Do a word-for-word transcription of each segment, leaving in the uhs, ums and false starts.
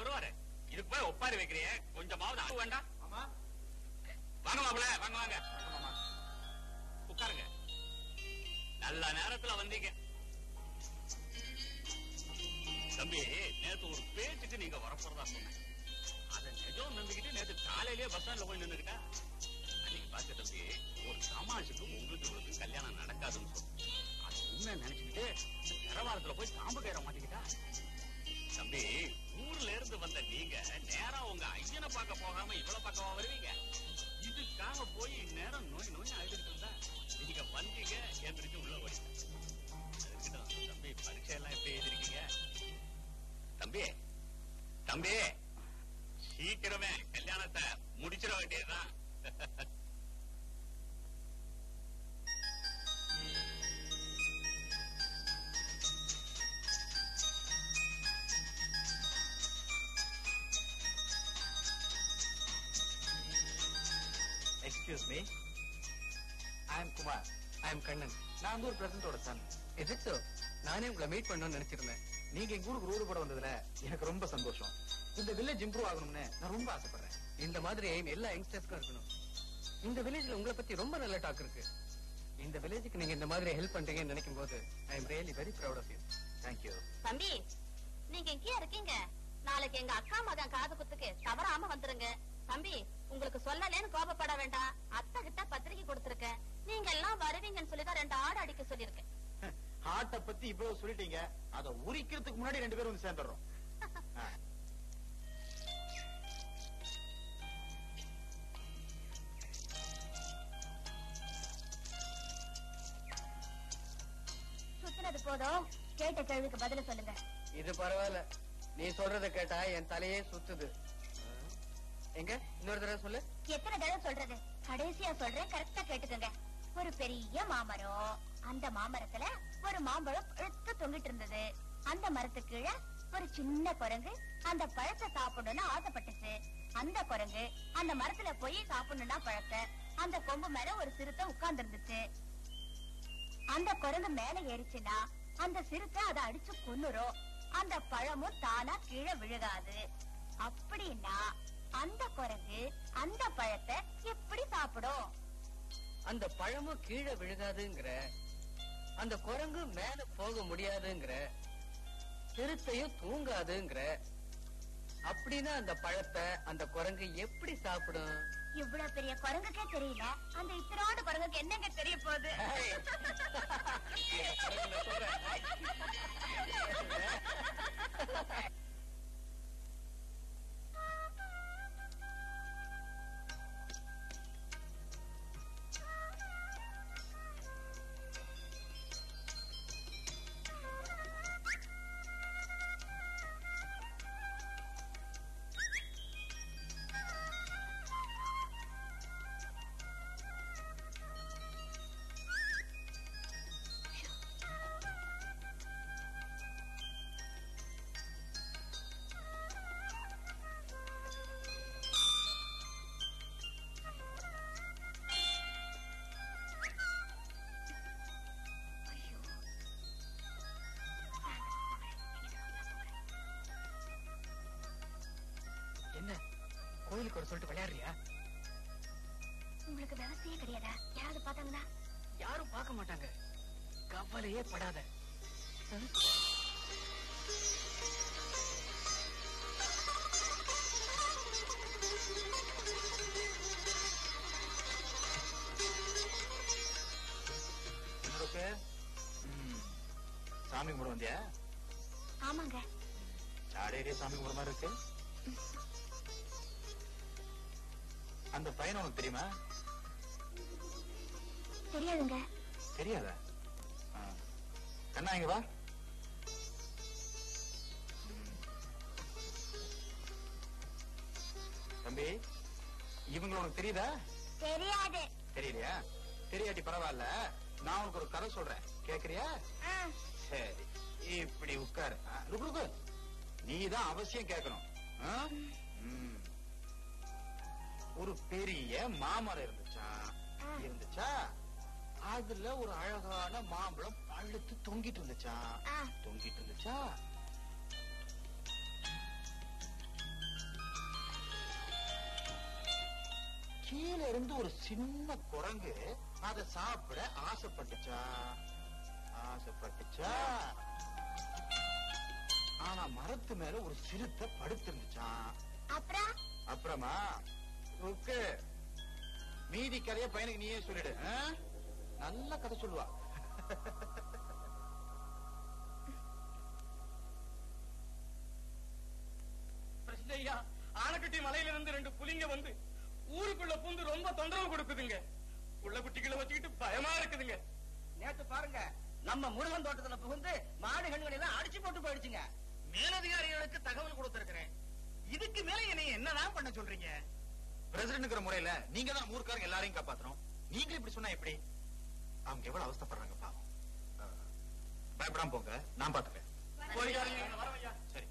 வருவாரு. இதுக்கு போய் ஒப்பாரி வைக்கிறீங்க, கொஞ்சமாவது வேண்டாம். வாங்க மாப்பிள்ள, வாங்க வாங்க உட்காருங்க. நல்ல நேரத்துல வந்தீங்க தம்பி. நேத்து ஒரு பேச்சுக்கு நீங்க வரப்போறதா சொன்னேன். அதை நிஜம் நின்றுகிட்டு நேற்று காலையிலேயே பஸ் ஸ்டாண்ட்ல போய் நின்றுகிட்டா அன்னைக்கு பார்த்து தம்பி, ஒரு சமாஜுக்கு உங்களுக்கு உங்களுக்கு கல்யாணம் நடக்காதுன்னு சொல்லி அது உண்மை நினைச்சுக்கிட்டு கரவாரத்துல போய் சாம்பு கயிற மாட்டிக்கிட்டா தம்பி. ஊர்ல இருந்து வந்த நீங்க நேரா உங்க ஐயனை பார்க்க போகாம இவ்வளவு பக்கமா வருவீங்க? இதுக்காக போய் நேரம் நோய் நோய் ஆயிட்டு இருந்தா நீங்க வந்தீங்க, எந்திரிச்சு உள்ள போயிட்டேன் தம்பி. பரீட்சை எல்லாம் எப்படி எழுதிருக்கீங்க தம்பி? தம்பி சீக்கிரமே கல்யாணத்தை முடிச்சிட வேண்டியதுதான். Excuse me. I am Kumar. I am Kannan. நான் வந்து ஒரு பிரசன்டோட சன். Is it so? நானே உங்களை மீட் பண்ணணும்னு நினைச்சிருந்தேன். நீங்க எங்க ஊருக்கு ரோடு போட வந்ததுல எனக்கு ரொம்ப சந்தோஷம். இந்த வில்லேஜ் இம்ப்ரூவ் ஆகணும்னு நான் ரொம்ப ஆசைப்படுறேன். இந்த மாதிரி எய்ம் எல்லா யங்ஸ்டர்ஸ்க்கும் இருக்கணும். இந்த வில்லேஜ்ல உங்களை பத்தி ரொம்ப நல்ல டாக் இருக்கு. இந்த வில்லேஜுக்கு நீங்க இந்த மாதிரி ஹெல்ப் பண்றீங்கன்னு நினைக்கும் போது I am really very proud of you. Thank you. தம்பி நீங்க எங்கயா இருக்கீங்க? நாளைக்கு எங்க அக்கா மகன் காது குத்துக்கு தவறாம வந்துருங்க. தம்பி உங்களுக்கு சொல்லலன்னு கோபப்பட வேண்டாம். அத்தை கிட்ட பத்திரிக்கை கொடுத்திருக்கேன், நீங்க எல்லாம் வருவீங்கன்னு சொல்லிதான் ரெண்டு ஆடு அடிக்க சொல்லிருக்கேன். ஆட்டை பத்தி இவ்வளவு சொல்லிட்டீங்க, அதை உரிக்கிறதுக்கு முன்னாடி ரெண்டு பேரும் வந்து சேர்ந்துடுறோம். சுத்தினது போதும், கேட்ட கேள்விக்கு பதில சொல்லுங்க. இது பரவாயில்ல, நீ சொல்றத கேட்டா என் தலையே சுத்துது. எங்க இன்னொரு தடவை சொல்லு. எத்தனை தடவை சொல்றது? கடைசியா சொல்றேன், கரெக்டா கேட்டுக்கங்க. ஒரு பெரிய மாமரம், அந்த மாமரத்துல ஒரு மாம்பழம் பழுத்து தொங்கிட்டு இருந்தது. அந்த மரத்துக்கு கீழே ஒரு சின்ன குரங்கு அந்த பழத்தை சாப்பிடணும்னு ஆசைப்பட்டுச்சு. அந்த குரங்கு அந்த மரத்துல போய் சாப்பிடணும்னா பழத்தை, அந்த கொம்பு மேல ஒரு சிறுத்தை உட்கார்ந்து இருந்துச்சு. அந்த குரங்கு மேல ஏறிச்சுன்னா அந்த சிறுத்தை அதை அடிச்சு கொன்னுரும். அந்த பழமும் தானா கீழே விழுகாது. அப்படின்னா அந்த குரங்கு அந்த பழத்தை எப்படி சாப்பிடும்? அந்த பழமும் கீழே விழுகாதுங்கிற, அந்த குரங்கு மேல போக முடியாதுங்கிற, சிறுத்தையும் தூங்காதுங்கிற, அப்படின்னா அந்த பழத்தை அந்த குரங்கு எப்படி சாப்பிடும்? இவ்வளவு பெரிய குரங்குக்கே தெரியல, அந்த இத்தனோட குரங்குக்கு என்னங்க தெரிய போகுது? கோயிலுக்கு ஒரு சொல்லிட்டு விளையாடுறியா? உங்களுக்கு விவசாயம் கிடையாதா? யாராவது பார்த்தாங்கன்னா? யாரும் பார்க்க மாட்டாங்க, கவலையே படாத. சாமி கும்பிட வந்தியா? ஆமாங்க. சாடையிலே சாமி கும்பிட மாதிரி இருக்கு. அந்த பையன் உனக்கு தெரியுமா? தெரியாதுங்க. தெரியாதா? கண்ணா இங்க வா. தம்பி இவங்க உனக்கு தெரியுதா? தெரியாது. தெரியலையா? தெரியாட்டி பரவாயில்ல, நான் உனக்கு ஒரு கதை சொல்றேன், கேக்குறியா? சரி இப்படி உட்காரு. ருக்கு நீதான் அவசியம் கேட்கணும். ஒரு பெரிய மாமரம் இருந்துச்சா இருந்துச்சா அதுல ஒரு அழகான மாம்பழம் பழுத்து தொங்கிட்டு இருந்துச்சா தொங்கிட்டு இருந்துச்சா கீழே இருந்து ஒரு சின்ன குரங்கு அதை சாப்பிட ஆசைப்பட்டுச்சா ஆசைப்பட்டுச்சா ஆனா மரத்து மேல ஒரு சிறுத்தை படுத்திருந்துச்சான். அப்புறம் அப்புறமா ருக்கு மீதி கதைய பையனுக்கு நீயே சொல்லிடு. நல்ல கதை சொல்லுவா. பிரசித்தையா, ஆனக்கட்டி மலையிலிருந்து ரெண்டு புலிங்க வந்து ஊருக்குள்ள பூந்து ரொம்ப தொந்தரவு கொடுக்குதுங்க. உள்ள குட்டிகளை வச்சுக்கிட்டு பயமா இருக்குதுங்க. நேற்று பாருங்க, நம்ம முருகன் தோட்டத்துல புகுந்து மாடு கண்களை எல்லாம் அடிச்சு போட்டு போயிடுச்சுங்க. மேலதிகாரிகளுக்கு தகவல் கொடுத்திருக்கிறேன். இதுக்கு மேல என்னை என்னதான் பண்ண சொல்றீங்க? பிரசிடென்ட்ங்கிற முறையில நீங்க தான் ஊர்க்காரங்க எல்லாரையும் காப்பாத்தணும். நீங்க இப்படி சொன்னா எப்படி? அவங்க எவ்வளவு அவஸ்தப்படுறாங்க பாவம். பயப்படாம போங்க, நான் பாத்துக்கிறேன். சரி.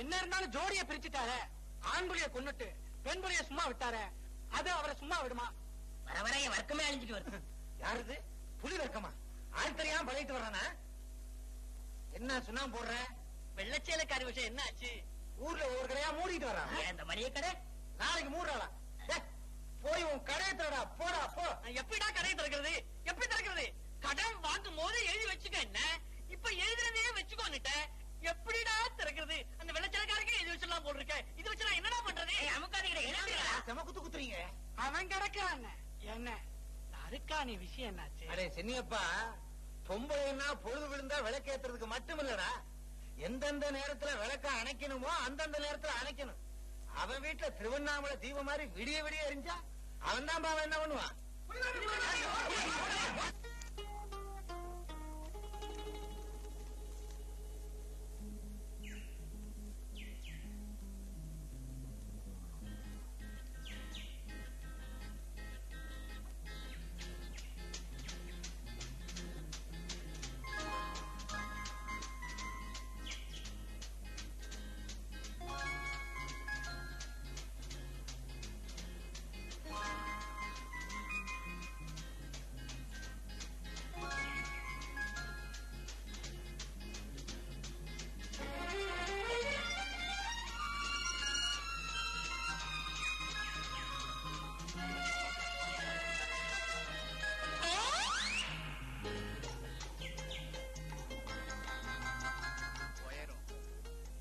என்ன இருந்தாலும் ஜோடிய பிரிச்சுட்டார, ஆண்புலிய கொன்னுட்டு பெண்புலிய சும்மா விட்டார, அது அவரை சும்மா விடுமா? வரவரைய வர்க்கமே அழிஞ்சிட்டு வருது. யாருது? புலி வர்க்கமா? ஆள் தெரியாம பழகிட்டு வர்றானா? என்ன சுண்ணாம போடுற? வெள்ளச்சேலக்காரி விஷயம் என்ன ஆச்சு? ஊர்ல ஒரு கடையா மூடிட்டு வர்றான். இந்த மளிகை கடை நாளைக்கு மூடுறாளா? போய் உன் கடையை திறடா, போடா போ. எப்படிடா கடையை திறக்கிறது? எப்படி திறக்கிறது? கடன் வாங்கும் போது எழுதி வச்சுக்க. என்ன இப்ப எழுதுறதே வச்சுக்கோன்னுட்ட? எப்படிடா திறக்கிறது? அந்த வெள்ளச்சலக்காரருக்கு இது வச்செல்லாம் போட்டிருக்கேன். இது வச்சு நான் என்னடா பண்றது? செம குத்து குத்துறீங்க. அவன் கிடக்கான என்ன அருக்கானி விஷயம் என்னாச்சு? அரே சென்னியப்பா, பொம்பளைன்னா பொழுது விழுந்தா விளக்கேத்துறதுக்கு மட்டும் இல்லடா, எந்தெந்த நேரத்துல விளக்க அணைக்கணுமோ அந்தந்த நேரத்துல அணைக்கணும். அவன் வீட்டுல திருவண்ணாமலை தீப மாதிரி விடிய விடிய எரிஞ்சா அவன் தான் பாவன் என்ன பண்ணுவான்?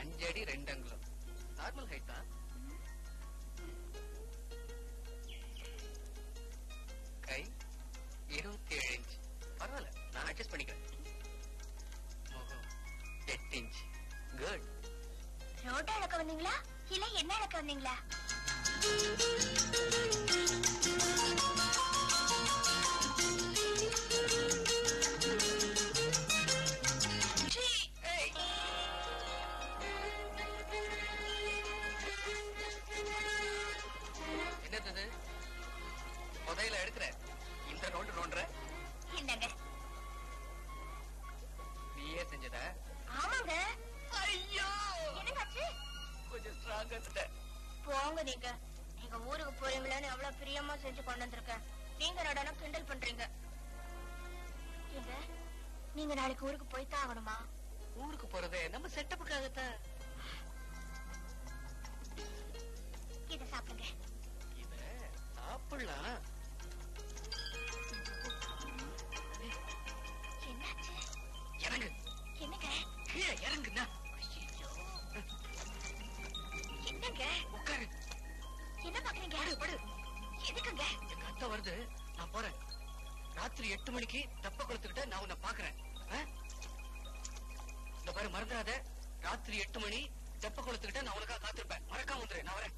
அஞ்சடி ரெண்டு அங்குலம் நார்மல் ஹைட்டா? கை இருபத்தி ஏழு இன்ச். பரவாயில்ல, நான் அட்ஜஸ்ட் பண்ணிக்கிறேன். முகம் எட்டு இன்ச். குட். ரோட்டா இழக்க வந்தீங்களா இல்ல என்ன இழக்க வந்தீங்களா? போங்க, நீங்க எங்க ஊருக்கு போறீங்களான்னு எவ்வளவு பிரியமா செஞ்சு கொண்டு வந்திருக்கேன். நீங்க நடன கிண்டல் பண்றீங்க. நீங்க நாளைக்கு ஊருக்கு போய்தான் ஆகணுமா? ஊருக்கு போறது நம்ம செட்டப்புக்காகத்தான். இத சாப்பிடுங்க. இத சாப்பிடலாம். இறங்குண்ணா. என்னங்க உட்காரு. என்ன பாக்குறீங்க? படு படு. எதுக்குங்க? கத்த வருது, நான் போறேன். ராத்திரி எட்டு மணிக்கு தப்ப குளத்துக்கிட்ட நான் உன்னை பாக்குறேன். இந்த பாரு, மறந்துடாத. ராத்திரி எட்டு மணி தெப்ப குளத்துக்கிட்ட நான் உனக்காக காத்திருப்பேன். மறக்காம வந்துடுறேன். நான் வரேன்.